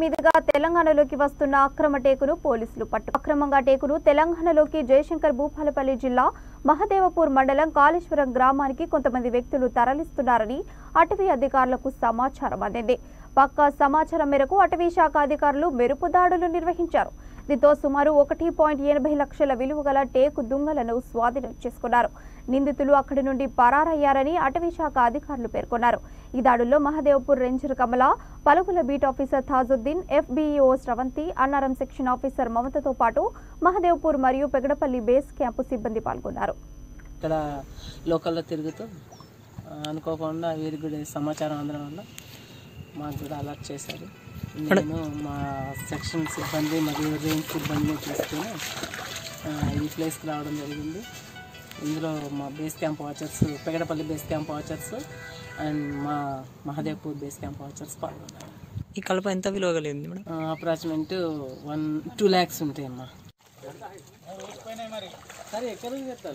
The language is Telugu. మీదుగా తెలంగాణలోకి వస్తున్న అక్రమ టేకును పోలీసులు పట్టు. అక్రమంగా టేకును తెలంగాణలోకి జయశంకర్ భూపాలపల్లి జిల్లా మహదేవపూర్ మండలం కాళేశ్వరం గ్రామానికి కొంతమంది వ్యక్తులు తరలిస్తున్నారని అటవీ అధికారులకు సమాచారం అందింది. పక్కా సమాచారం మేరకు అటవీ శాఖ అధికారులు మెరుపు దాడులు నిర్వహించారు. దీంతో సుమారు 1.80 లక్షల విలువ గల టేకు దుంగలను స్వాధీనం చేసుకున్నారు. నిందితులు అక్కడి నుండి పరారయ్యారని అటవీ శాఖ అధికారులు పేర్కొన్నారు. ఈ దాడుల్లో మహదేవపూర్ రేంజర్ కమల, పలుకుల beat officer Tajuddin, FBEO Sravanthi, Annaram section officer మమతతో పాటు మహదేవపూర్ మరియు పెగడపల్లి బేస్ క్యాంపు సిబ్బంది పాల్గొన్నారు. ఇక్కడ లోకల్లో తిరుగుతూ అనుకోకుండా వీరి సమాచారం అందడం వల్ల మాకు కూడా అలర్ట్ చేశారు. నేను మా సెక్షన్ సిబ్బంది మరియు రేంజ్ సిబ్బందిని తీసుకుని ఈ ప్లేస్కి రావడం జరిగింది. ఇందులో మా base camp watchers, Pegadapalli base camp watchers and మా మహదేవ్పూర్ బేస్ క్యాంప్ వాచర్స్ పాల్గొన్నారు. ఈ కలప ఎంత విలువ కలిగింది మేడం? Approximate 1-2 lakhs ఉంటాయమ్మా. సరే, ఎక్కడ